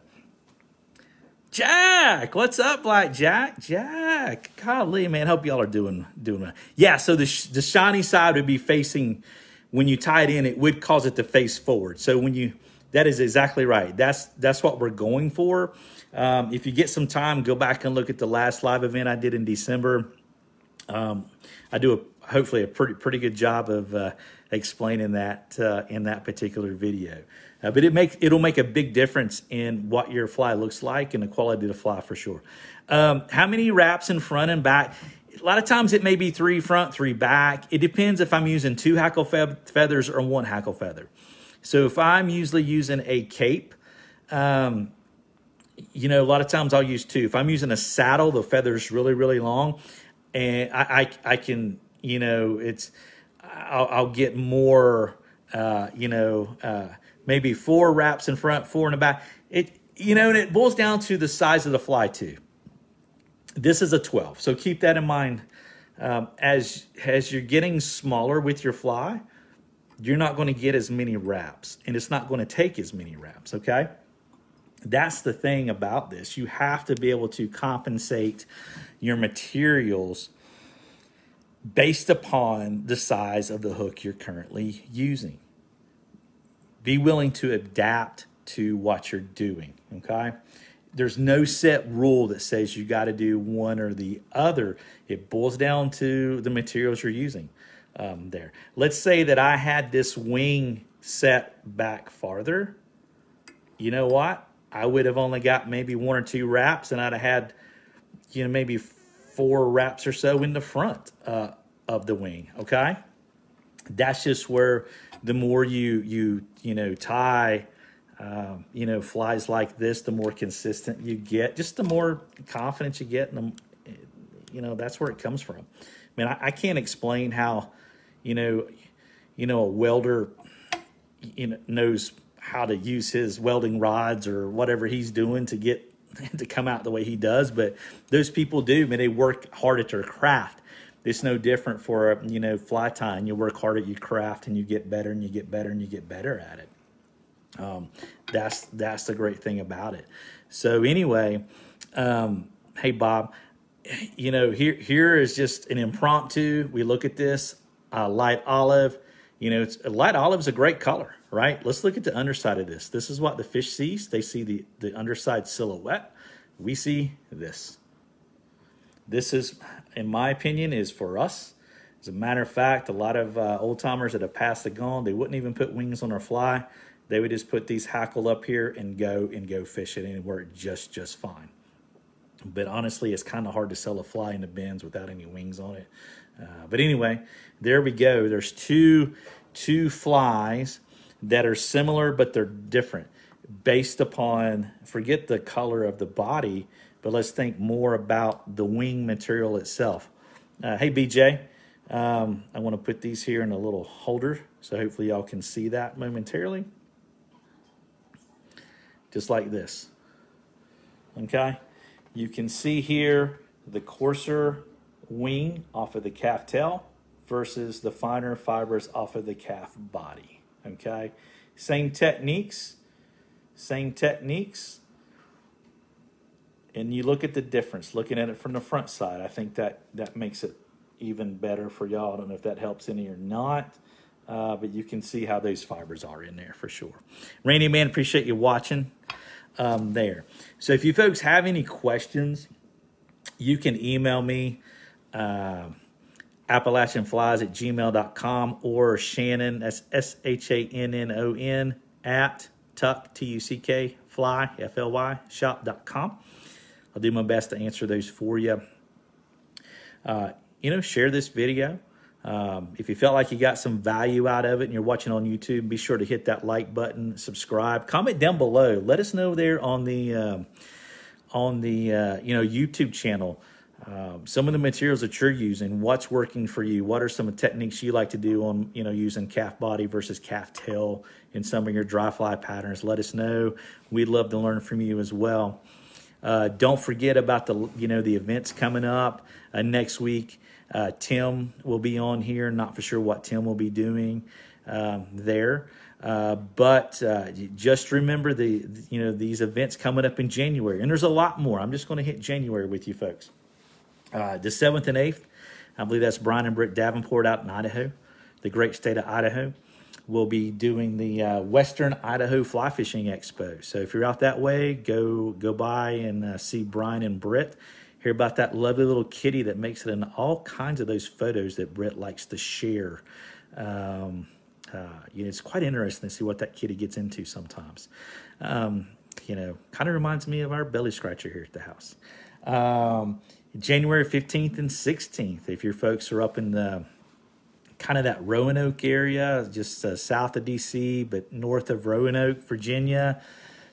Jack, what's up, Black Jack? Jack, golly, man, hope y'all are doing doing well. Yeah, so the, sh the shiny side would be facing, when you tie it in, it would cause it to face forward. So when you, that is exactly right. That's, that's what we're going for. Um, if you get some time, go back and look at the last live event I did in December. Um, I do a, hopefully a pretty, pretty good job of, uh, explaining that uh, in that particular video. Uh, but it make, it'll make a big difference in what your fly looks like and the quality of the fly for sure. Um, how many wraps in front and back? A lot of times it may be three front, three back. It depends if I'm using two hackle fe feathers or one hackle feather. So if I'm usually using a cape, um, you know, a lot of times I'll use two. If I'm using a saddle, the feather's really, really long, and I, I, I can, you know, it's, I'll, I'll get more, uh, you know, uh, maybe four wraps in front, four in the back. It, you know, and it boils down to the size of the fly too. This is a twelve, so keep that in mind. Um, as as you're getting smaller with your fly, you're not going to get as many wraps, and it's not going to take as many wraps. Okay, that's the thing about this. You have to be able to compensate your materials based upon the size of the hook you're currently using. Be willing to adapt to what you're doing, okay? There's no set rule that says you got to do one or the other. It boils down to the materials you're using um, there. Let's say that I had this wing set back farther. You know what? I would have only got maybe one or two wraps, and I'd have had, you know, maybe four wraps or so in the front uh, of the wing, okay? That's just where the more you, you, you know, tie... Um, you know, flies like this, the more consistent you get, just the more confidence you get. And, the, you know, that's where it comes from. I mean, I, I can't explain how, you know, you know, a welder, you know, knows how to use his welding rods or whatever he's doing to get to come out the way he does. But those people do, I mean, they work hard at their craft. It's no different for, a, you know, fly tying. You work hard at your craft and you get better and you get better and you get better at it. Um, that's, that's the great thing about it. So anyway, um, hey, Bob, you know, here, here is just an impromptu. We look at this, uh, light olive, you know, it's light olive is a great color, right? Let's look at the underside of this. This is what the fish sees. They see the, the underside silhouette. We see this. This is, in my opinion, is for us. As a matter of fact, a lot of, uh, old timers that have passed the gone, they wouldn't even put wings on their fly. They would just put these hackle up here and go and go fish it, and it worked just, just fine. But honestly, it's kind of hard to sell a fly in the bins without any wings on it. Uh, but anyway, there we go. There's two, two flies that are similar, but they're different based upon, forget the color of the body, but let's think more about the wing material itself. Uh, hey, B J. Um, I want to put these here in a little holder, so hopefully y'all can see that momentarily. Just like this, okay? You can see here the coarser wing off of the calf tail versus the finer fibers off of the calf body, okay? Same techniques, same techniques. And you look at the difference, looking at it from the front side. I think that, that makes it even better for y'all. I don't know if that helps any or not. Uh, but you can see how those fibers are in there for sure. Randy, man, appreciate you watching um, there. So if you folks have any questions, you can email me, uh, appalachianflies at gmail dot com, or Shannon, that's S H A N N O N, at tuck, T U C K, fly, F L Y, shop dot com. I'll do my best to answer those for you. Uh, you know, share this video. Um, if you felt like you got some value out of it and you're watching on YouTube, be sure to hit that like button, subscribe, comment down below. Let us know there on the, um, on the, uh, you know, YouTube channel, um, some of the materials that you're using, what's working for you. What are some techniques you like to do on, you know, using calf body versus calf tail in some of your dry fly patterns? Let us know. We'd love to learn from you as well. Uh, don't forget about the, you know, the events coming up uh, next week. Uh, Tim will be on here. Not for sure what Tim will be doing um, there. Uh, but uh, just remember the, the, you know, these events coming up in January. And there's a lot more. I'm just going to hit January with you folks. Uh, the seventh and eighth, I believe that's Brian and Brooke Davenport out in Idaho, the great state of Idaho. We'll be doing the uh, Western Idaho Fly Fishing Expo. So if you're out that way, go, go by and uh, see Brian and Britt. Hear about that lovely little kitty that makes it in all kinds of those photos that Brett likes to share. Um, uh, you know, it's quite interesting to see what that kitty gets into sometimes. Um, you know, kind of reminds me of our belly scratcher here at the house. Um, January fifteenth and sixteenth, if your folks are up in the kind of that Roanoke area, just uh, south of D C, but north of Roanoke, Virginia,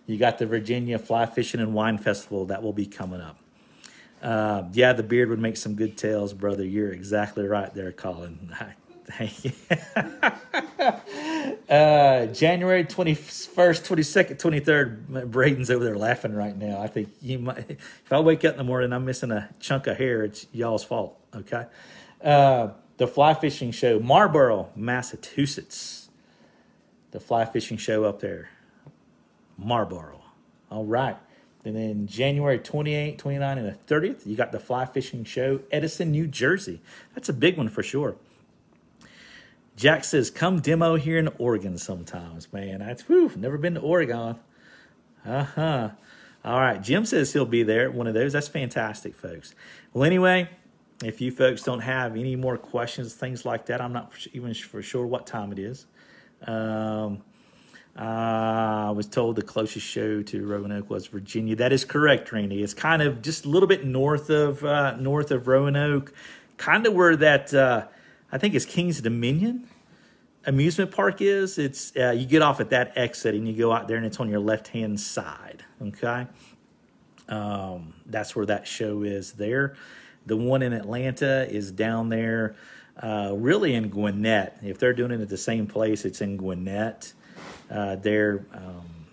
you got the Virginia Fly Fishing and Wine Festival that will be coming up. Uh, yeah, the beard would make some good tails, brother. You're exactly right there, Colin. Thank you. uh, January twenty-first, twenty-second, twenty-third, Braden's over there laughing right now. I think you might, if I wake up in the morning, I'm missing a chunk of hair, it's y'all's fault, okay? Uh, the Fly Fishing Show, Marlboro, Massachusetts. The Fly Fishing Show up there, Marlboro. All right. And then January twenty-eighth, twenty-ninth, and the thirtieth, you got the Fly Fishing Show, Edison, New Jersey. That's a big one for sure. Jack says, come demo here in Oregon sometimes. Man, that's, whew, never been to Oregon. Uh-huh. All right, Jim says he'll be there at one of those. That's fantastic, folks. Well, anyway, if you folks don't have any more questions, things like that, I'm not even for sure what time it is. Um, uh, I was told the closest show to Roanoke was Virginia. That is correct, Randy. It's kind of just a little bit north of, uh, north of Roanoke, kind of where that... Uh, I think it's King's Dominion amusement park is. It's uh, you get off at that exit and you go out there and it's on your left-hand side, okay? Um, that's where that show is there. The one in Atlanta is down there, uh, really in Gwinnett. If they're doing it at the same place, it's in Gwinnett. Uh, there, um,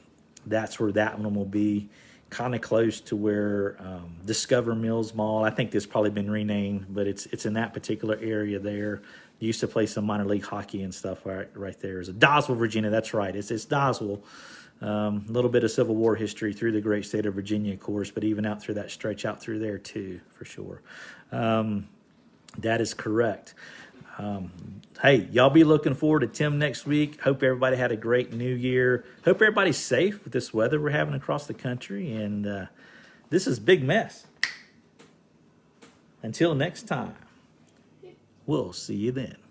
that's where that one will be, kind of close to where um, Discover Mills Mall, I think it's probably been renamed, but it's it's in that particular area there. You used to play some minor league hockey and stuff right, right there. It's Doswell, Virginia, that's right. It's, it's Doswell. Um, a little bit of Civil War history through the great state of Virginia, of course, but even out through that stretch out through there too, for sure. Um, that is correct. Um, hey, y'all be looking forward to Tim next week. Hope everybody had a great new year. Hope everybody's safe with this weather we're having across the country. And uh, this is Big Mess. Until next time, we'll see you then.